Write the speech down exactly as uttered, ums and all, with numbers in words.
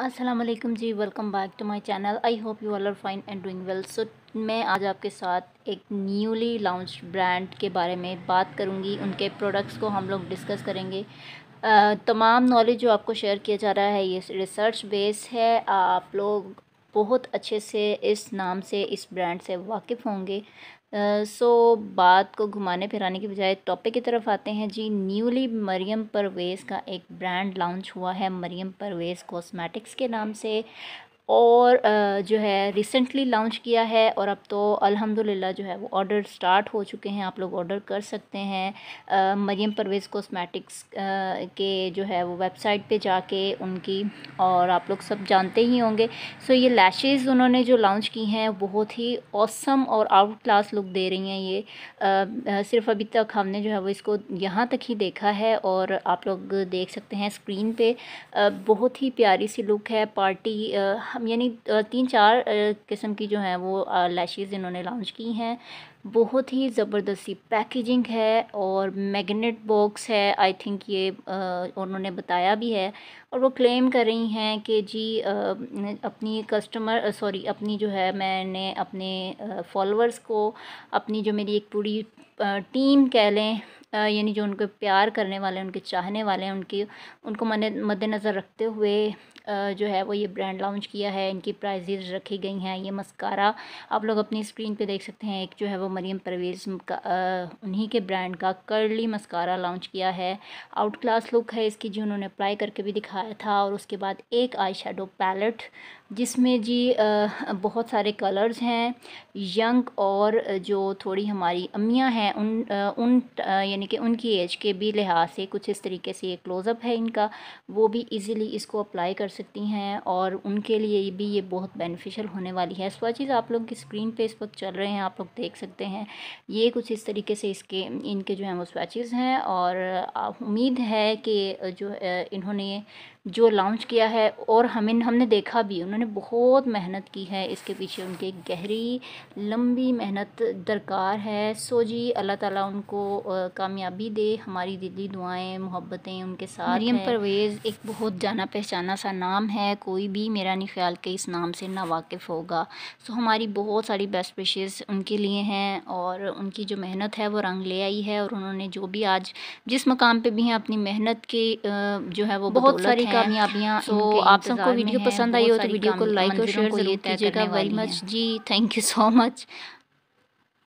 अस्सलामुअलैकुम जी, welcome back to my channel. I hope you all are fine and doing well. So मैं आज आपके साथ एक न्यूली लॉन्च ब्रांड के बारे में बात करूंगी, उनके प्रोडक्ट्स को हम लोग डिस्कस करेंगे। तमाम नॉलेज जो आपको शेयर किया जा रहा है ये रिसर्च बेस है। आप लोग बहुत अच्छे से इस नाम से, इस ब्रांड से वाकिफ़ होंगे। सो uh, so, बात को घुमाने फिराने की बजाय टॉपिक की तरफ आते हैं जी। न्यूली मरियम परवेज़ का एक ब्रांड लॉन्च हुआ है, मरियम परवेज़ कॉस्मेटिक्स के नाम से, और uh, जो है रिसेंटली लॉन्च किया है। और अब तो अल्हम्दुलिल्लाह जो है वो ऑर्डर स्टार्ट हो चुके हैं, आप लोग ऑर्डर कर सकते हैं uh, Maryam Parvez cosmetics uh, के जो है वो वेबसाइट पे जाके उनकी, और आप लोग सब जानते ही होंगे। सो so, ये लैशेज़ उन्होंने जो लॉन्च की हैं बहुत ही ऑसम और आउट क्लास लुक दे रही हैं। ये uh, uh, सिर्फ अभी तक हमने जो है वो इसको यहाँ तक ही देखा है, और आप लोग देख सकते हैं स्क्रीन पर uh, बहुत ही प्यारी सी लुक है। पार्टी uh, हम यानी तीन चार किस्म की जो हैं वो लैशेज़ इन्होंने लॉन्च की हैं। बहुत ही ज़बरदस्ती पैकेजिंग है और मैग्नेट बॉक्स है। आई थिंक ये उन्होंने बताया भी है, और वो क्लेम कर रही हैं कि जी अपनी कस्टमर सॉरी अपनी जो है मैंने अपने फॉलोअर्स को, अपनी जो मेरी एक पूरी टीम कह लें, यानी जो उनको प्यार करने वाले, उनके चाहने वाले हैं, उनकी उनको मैंने मद्देनज़र रखते हुए जो है वो ये ब्रांड लॉन्च किया है। इनकी प्राइजेज़ रखी गई हैं। ये मस्कारा आप लोग अपनी स्क्रीन पे देख सकते हैं। एक जो है वो मरियम परवेज़ का आ, उन्हीं के ब्रांड का कर्ली मस्कारा लॉन्च किया है। आउट क्लास लुक है इसकी जी, उन्होंने अप्लाई करके भी दिखाया था। और उसके बाद एक आई शेडो पैलेट जिसमें जी आ, बहुत सारे कलर्स हैं। यंग और जो थोड़ी हमारी अम्मियाँ हैं उन आ, उन यानी कि उनकी एज के भी लिहाज से कुछ इस तरीके से ये क्लोज़अप है इनका, वो भी ईज़िली इसको अप्लाई कर सकती हैं, और उनके लिए भी ये बहुत बेनिफिशियल होने वाली है। स्वाचेज़ आप लोग की स्क्रीन पे इस वक्त चल रहे हैं, आप लोग देख सकते हैं। ये कुछ इस तरीके से इसके इनके जो हैं वो स्वाचेज़ हैं, और उम्मीद है कि जो इन्होंने जो लॉन्च किया है, और हमें हमने देखा भी उन्होंने बहुत मेहनत की है इसके पीछे, उनके गहरी लंबी मेहनत दरकार है। सो जी अल्लाह ताला उनको कामयाबी दे, हमारी दिली दुआएं मोहब्बतें उनके साथ। मरियम परवेज़ एक बहुत जाना पहचाना सा नाम है, कोई भी मेरा नहीं ख्याल कि इस नाम से ना वाकिफ़ होगा। सो हमारी बहुत सारी बेस्ट विशेज़ उनके लिए हैं, और उनकी जो मेहनत है वो रंग ले आई है, और उन्होंने जो भी आज जिस मकाम पर भी हैं अपनी मेहनत की जो है वो बहुत सारी कामयाबियाँ। सो आप सबको वीडियो पसंद आई हो तो वीडियो को लाइक और शेयर जरूर कीजिएगा। वेरी मच जी, थैंक यू सो मच।